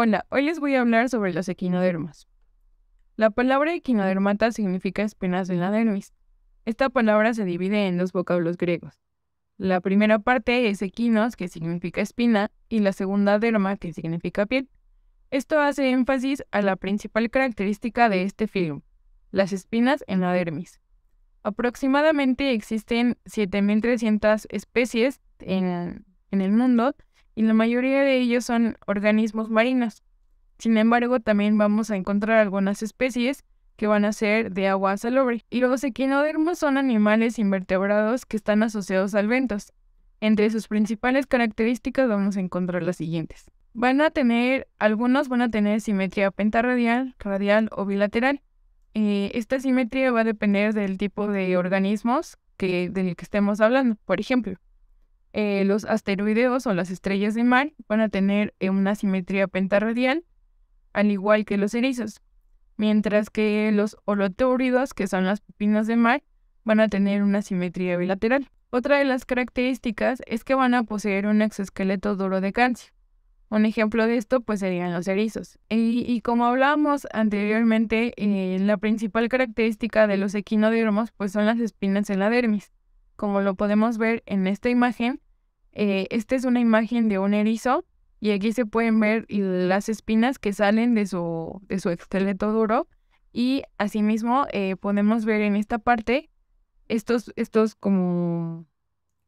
Hola, hoy les voy a hablar sobre los equinodermos. La palabra equinodermata significa espinas en la dermis. Esta palabra se divide en dos vocablos griegos. La primera parte es equinos, que significa espina, y la segunda derma, que significa piel. Esto hace énfasis a la principal característica de este filum, las espinas en la dermis. Aproximadamente existen 7.300 especies en el mundo, y la mayoría de ellos son organismos marinos. Sin embargo, también vamos a encontrar algunas especies que van a ser de agua salobre. Y los equinodermos son animales invertebrados que están asociados al bentos. Entre sus principales características vamos a encontrar las siguientes. Algunos van a tener simetría pentarradial, radial o bilateral. Esta simetría va a depender del tipo de organismos del que estemos hablando. Por ejemplo, los asteroideos o las estrellas de mar van a tener una simetría pentarradial, al igual que los erizos, mientras que los holoturoides, que son las pepinos de mar, van a tener una simetría bilateral. Otra de las características es que van a poseer un exoesqueleto duro de calcio. Un ejemplo de esto pues serían los erizos. Y como hablábamos anteriormente, la principal característica de los equinodermos pues son las espinas en la dermis. Como lo podemos ver en esta imagen, esta es una imagen de un erizo y aquí se pueden ver las espinas que salen de su esqueleto duro, y asimismo podemos ver en esta parte estos como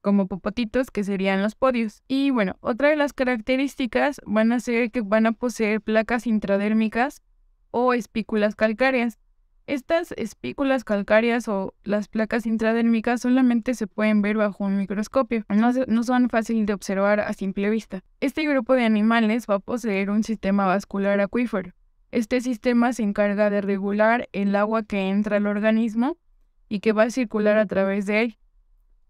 popotitos que serían los podios. Y bueno, otra de las características van a ser que van a poseer placas intradérmicas o espículas calcáreas. Estas espículas calcáreas o las placas intradérmicas solamente se pueden ver bajo un microscopio, no son fáciles de observar a simple vista. Este grupo de animales va a poseer un sistema vascular acuífero. Este sistema se encarga de regular el agua que entra al organismo y que va a circular a través de él.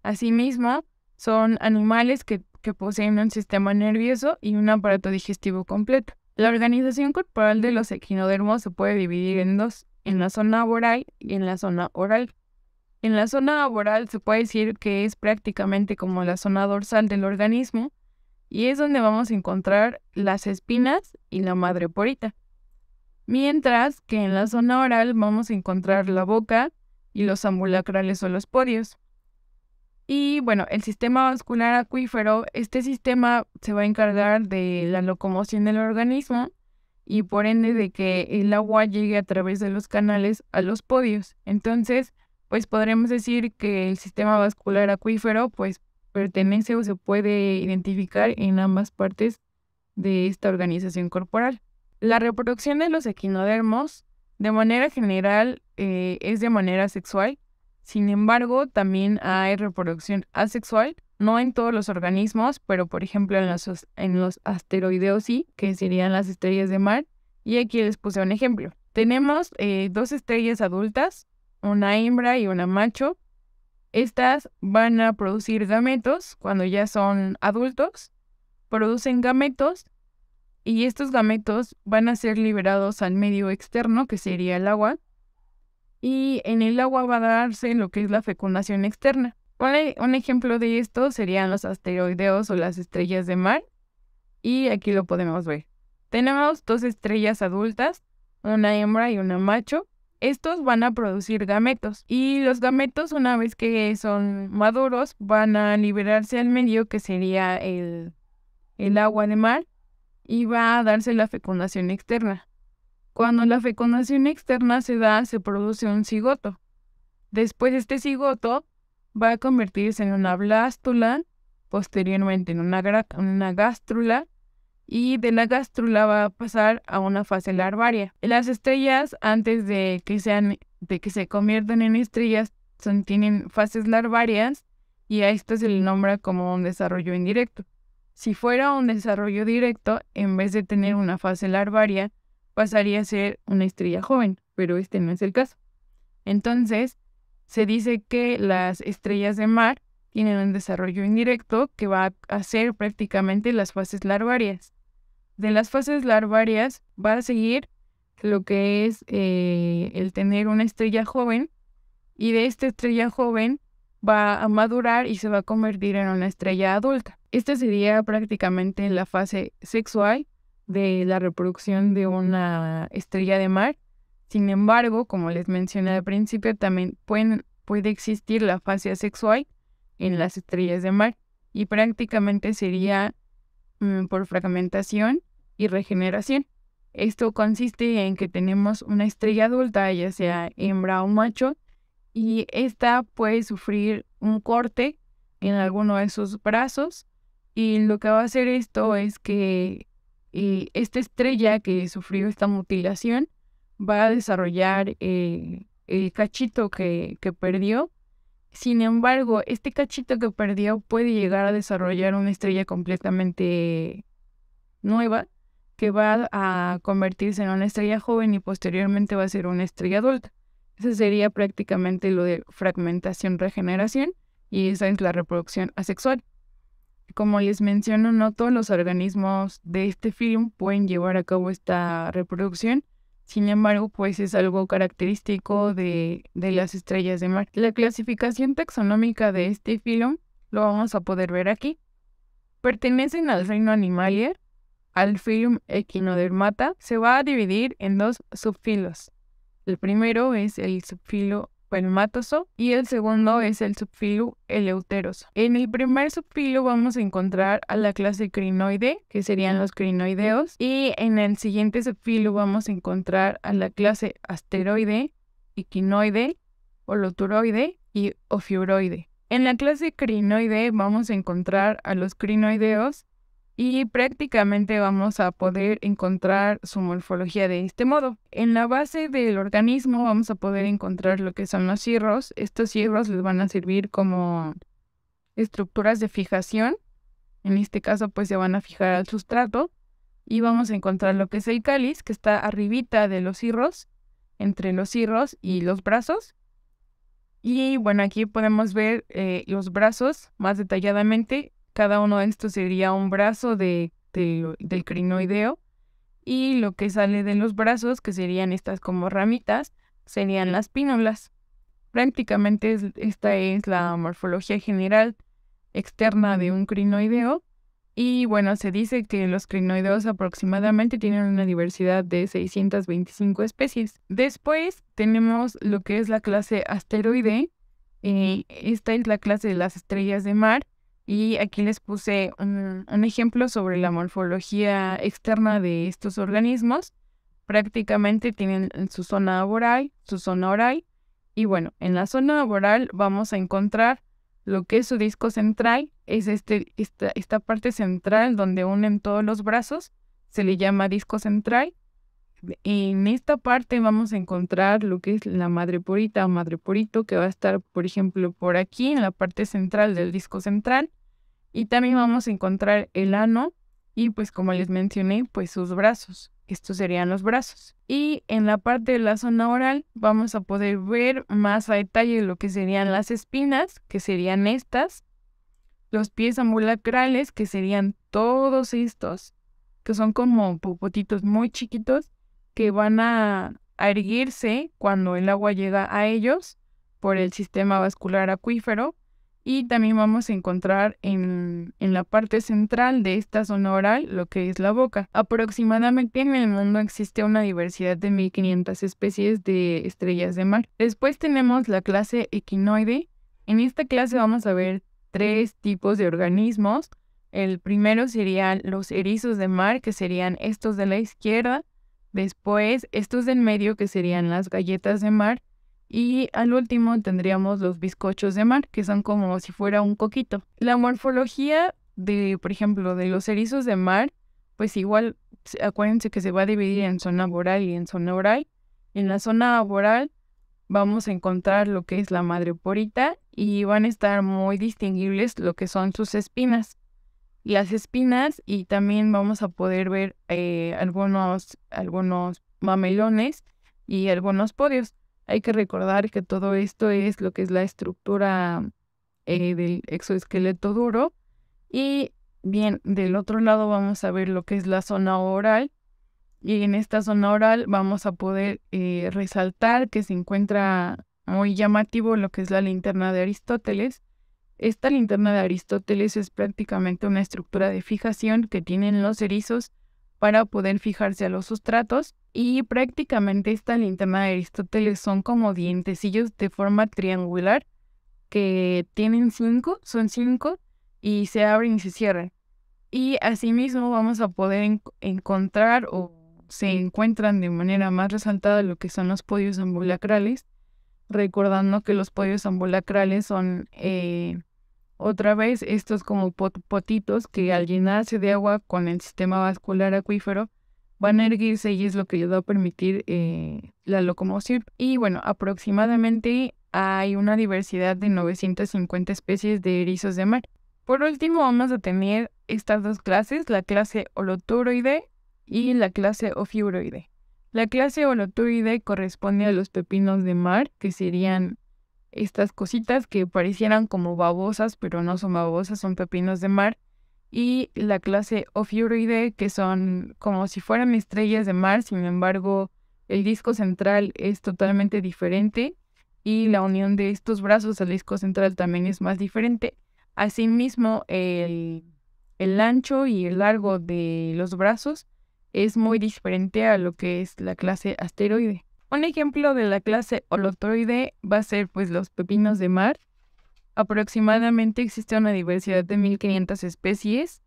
Asimismo, son animales que poseen un sistema nervioso y un aparato digestivo completo. La organización corporal de los equinodermos se puede dividir en dos: en la zona aboral y en la zona oral. En la zona aboral se puede decir que es prácticamente como la zona dorsal del organismo y es donde vamos a encontrar las espinas y la madre porita. Mientras que en la zona oral vamos a encontrar la boca y los ambulacrales o los podios. Y bueno, el sistema vascular acuífero, este sistema se va a encargar de la locomoción del organismo y por ende de que el agua llegue a través de los canales a los podios. Entonces, pues podremos decir que el sistema vascular acuífero pues pertenece o se puede identificar en ambas partes de esta organización corporal. La reproducción de los equinodermos, de manera general, es de manera sexual. Sin embargo, también hay reproducción asexual, no en todos los organismos, pero por ejemplo en los asteroideos sí, que serían las estrellas de mar, y aquí les puse un ejemplo. Tenemos dos estrellas adultas, una hembra y una macho. Estas van a producir gametos cuando ya son adultos, producen gametos y estos gametos van a ser liberados al medio externo, que sería el agua, y en el agua va a darse lo que es la fecundación externa. Un ejemplo de esto serían los asteroideos o las estrellas de mar, y aquí lo podemos ver. Tenemos dos estrellas adultas, una hembra y una macho. Estos van a producir gametos, y los gametos, una vez que son maduros, van a liberarse al medio, que sería el agua de mar, y va a darse la fecundación externa. Cuando la fecundación externa se da, se produce un cigoto. Después este cigoto va a convertirse en una blástula, posteriormente en una gástrula, y de la gástrula va a pasar a una fase larvaria. Las estrellas, antes de que se conviertan en estrellas, tienen fases larvarias, y a esto se le nombra como un desarrollo indirecto. Si fuera un desarrollo directo, en vez de tener una fase larvaria, pasaría a ser una estrella joven, pero este no es el caso. Entonces, se dice que las estrellas de mar tienen un desarrollo indirecto que va a ser prácticamente las fases larvarias. De las fases larvarias va a seguir lo que es el tener una estrella joven, y de esta estrella joven va a madurar y se va a convertir en una estrella adulta. Esta sería prácticamente la fase sexual, de la reproducción de una estrella de mar. Sin embargo, como les mencioné al principio, también puede existir la fase asexual en las estrellas de mar y prácticamente sería por fragmentación y regeneración. Esto consiste en que tenemos una estrella adulta, ya sea hembra o macho, y esta puede sufrir un corte en alguno de sus brazos, y lo que va a hacer esto es que esta estrella que sufrió esta mutilación va a desarrollar el cachito que perdió. Sin embargo, este cachito que perdió puede llegar a desarrollar una estrella completamente nueva que va a convertirse en una estrella joven y posteriormente va a ser una estrella adulta. Eso sería prácticamente lo de fragmentación-regeneración, y esa es la reproducción asexual. Como les menciono, no todos los organismos de este film pueden llevar a cabo esta reproducción. Sin embargo, pues es algo característico de las estrellas de mar. La clasificación taxonómica de este filum lo vamos a poder ver aquí. Pertenecen al reino Animalia, al filum Equinodermata. Se va a dividir en dos subfilos. El primero es el subfilo pelmatoso y el segundo es el subfilo eleuteroso. En el primer subfilo vamos a encontrar a la clase crinoide, que serían los crinoideos, y en el siguiente subfilo vamos a encontrar a la clase asteroide, equinoide, holoturoide y ofiuroide. En la clase crinoide vamos a encontrar a los crinoideos y prácticamente vamos a poder encontrar su morfología de este modo. En la base del organismo vamos a poder encontrar lo que son los cirros. Estos cirros les van a servir como estructuras de fijación. En este caso pues se van a fijar al sustrato. Y vamos a encontrar lo que es el cáliz, que está arribita de los cirros, entre los cirros y los brazos. Y bueno, aquí podemos ver los brazos más detalladamente. Cada uno de estos sería un brazo del crinoideo, y lo que sale de los brazos, que serían estas como ramitas, serían las pínulas. Prácticamente esta es la morfología general externa de un crinoideo. Y bueno, se dice que los crinoideos aproximadamente tienen una diversidad de 625 especies. Después tenemos lo que es la clase asteroide. Esta es la clase de las estrellas de mar. Y aquí les puse un ejemplo sobre la morfología externa de estos organismos. Prácticamente tienen su zona aboral, su zona oral. Y bueno, en la zona aboral vamos a encontrar lo que es su disco central. Es esta parte central donde unen todos los brazos. Se le llama disco central. En esta parte vamos a encontrar lo que es la madre porita o madre porito, que va a estar, por ejemplo, por aquí en la parte central del disco central. Y también vamos a encontrar el ano y pues como les mencioné, pues sus brazos. Estos serían los brazos. Y en la parte de la zona oral vamos a poder ver más a detalle lo que serían las espinas, que serían estas. Los pies ambulacrales, que serían todos estos, que son como popotitos muy chiquitos, que van a erguirse cuando el agua llega a ellos por el sistema vascular acuífero. Y también vamos a encontrar en la parte central de esta zona oral lo que es la boca. Aproximadamente en el mundo existe una diversidad de 1500 especies de estrellas de mar. Después tenemos la clase equinoide. En esta clase vamos a ver tres tipos de organismos. El primero serían los erizos de mar, que serían estos de la izquierda. Después estos del medio, que serían las galletas de mar. Y al último tendríamos los bizcochos de mar, que son como si fuera un coquito. La morfología de, por ejemplo, de los erizos de mar, pues igual acuérdense que se va a dividir en zona aboral y en zona oral. En la zona aboral vamos a encontrar lo que es la madre porita y van a estar muy distinguibles lo que son sus espinas. Las espinas, y también vamos a poder ver algunos mamelones y algunos podios. Hay que recordar que todo esto es lo que es la estructura del exoesqueleto duro. Y bien, del otro lado vamos a ver lo que es la zona oral. Y en esta zona oral vamos a poder resaltar que se encuentra muy llamativo lo que es la linterna de Aristóteles. Esta linterna de Aristóteles es prácticamente una estructura de fijación que tienen los erizos para poder fijarse a los sustratos, y prácticamente esta linterna de Aristóteles son como dientecillos de forma triangular que tienen son cinco y se abren y se cierran. Y asimismo vamos a poder encontrar o se encuentran de manera más resaltada lo que son los podios ambulacrales, recordando que los podios ambulacrales son otra vez estos como potitos que al llenarse de agua con el sistema vascular acuífero van a erguirse y es lo que les va a permitir la locomoción. Y bueno, aproximadamente hay una diversidad de 950 especies de erizos de mar. Por último vamos a tener estas dos clases, la clase holoturoide y la clase ofiuroide. La clase holoturoide corresponde a los pepinos de mar, que serían estas cositas que parecieran como babosas, pero no son babosas, son pepinos de mar. Y la clase ofiuroide, que son como si fueran estrellas de mar, sin embargo, el disco central es totalmente diferente y la unión de estos brazos al disco central también es más diferente. Asimismo, el ancho y el largo de los brazos es muy diferente a lo que es la clase asteroide. Un ejemplo de la clase holoturoide va a ser pues los pepinos de mar. Aproximadamente existe una diversidad de 1500 especies.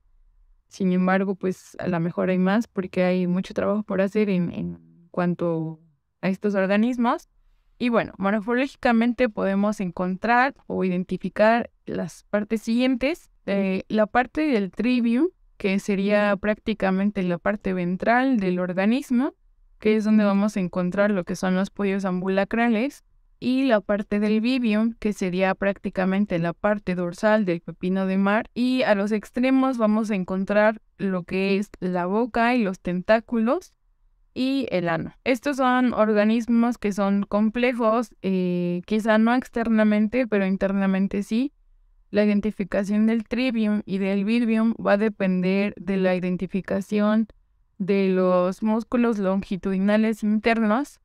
Sin embargo, pues a lo mejor hay más porque hay mucho trabajo por hacer en cuanto a estos organismos. Y bueno, morfológicamente podemos encontrar o identificar las partes siguientes. La parte del trivium, que sería prácticamente la parte ventral del organismo, que es donde vamos a encontrar lo que son los podios ambulacrales, y la parte del vivium, que sería prácticamente la parte dorsal del pepino de mar, y a los extremos vamos a encontrar lo que es la boca y los tentáculos y el ano. Estos son organismos que son complejos, quizá no externamente, pero internamente sí. La identificación del trivium y del vivium va a depender de la identificación de los músculos longitudinales internos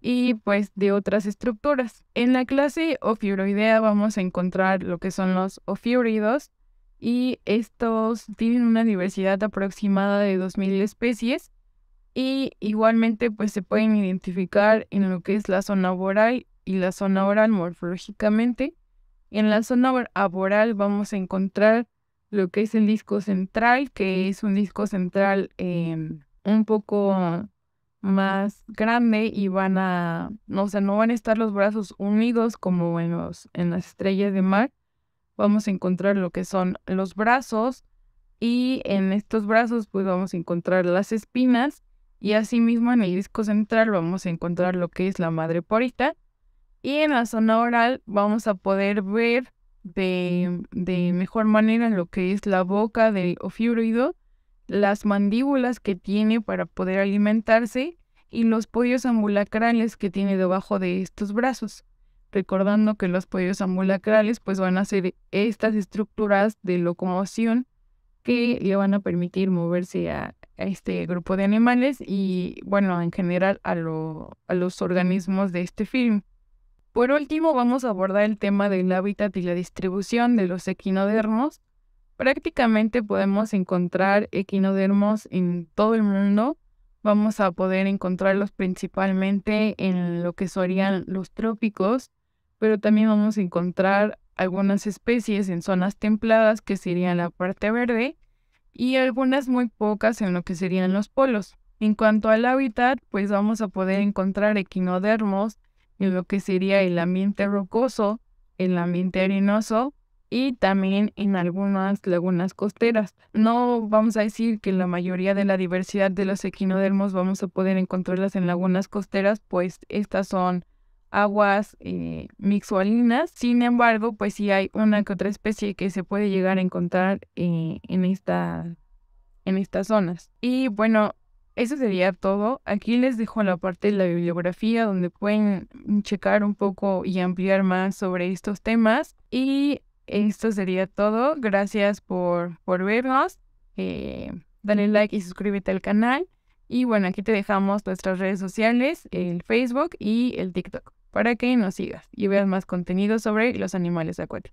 y pues de otras estructuras. En la clase ofiuroidea vamos a encontrar lo que son los ofiuroides y estos tienen una diversidad aproximada de 2000 especies y igualmente pues se pueden identificar en lo que es la zona aboral y la zona oral morfológicamente. En la zona aboral vamos a encontrar lo que es el disco central, que es un disco central un poco más grande y van a, no van a estar los brazos unidos como en las estrellas de mar. Vamos a encontrar lo que son los brazos y en estos brazos pues vamos a encontrar las espinas y asimismo en el disco central vamos a encontrar lo que es la madre porita. Y en la zona oral vamos a poder ver de mejor manera lo que es la boca del ofiuroide, las mandíbulas que tiene para poder alimentarse y los podios ambulacrales que tiene debajo de estos brazos. Recordando que los podios ambulacrales pues van a ser estas estructuras de locomoción que le van a permitir moverse a este grupo de animales y bueno, en general a los organismos de este film. Por último, vamos a abordar el tema del hábitat y la distribución de los equinodermos. Prácticamente podemos encontrar equinodermos en todo el mundo. Vamos a poder encontrarlos principalmente en lo que serían los trópicos, pero también vamos a encontrar algunas especies en zonas templadas, que serían la parte verde, y algunas muy pocas en lo que serían los polos. En cuanto al hábitat, pues vamos a poder encontrar equinodermos en lo que sería el ambiente rocoso, el ambiente arenoso y también en algunas lagunas costeras. No vamos a decir que la mayoría de la diversidad de los equinodermos vamos a poder encontrarlas en lagunas costeras, pues estas son aguas mixolinas. Sin embargo, pues sí hay una que otra especie que se puede llegar a encontrar en estas zonas. Y bueno, eso sería todo. Aquí les dejo la parte de la bibliografía donde pueden checar un poco y ampliar más sobre estos temas. Y esto sería todo. Gracias por vernos. Dale like y suscríbete al canal. Y bueno, aquí te dejamos nuestras redes sociales, el Facebook y el TikTok, para que nos sigas y veas más contenido sobre los animales acuáticos.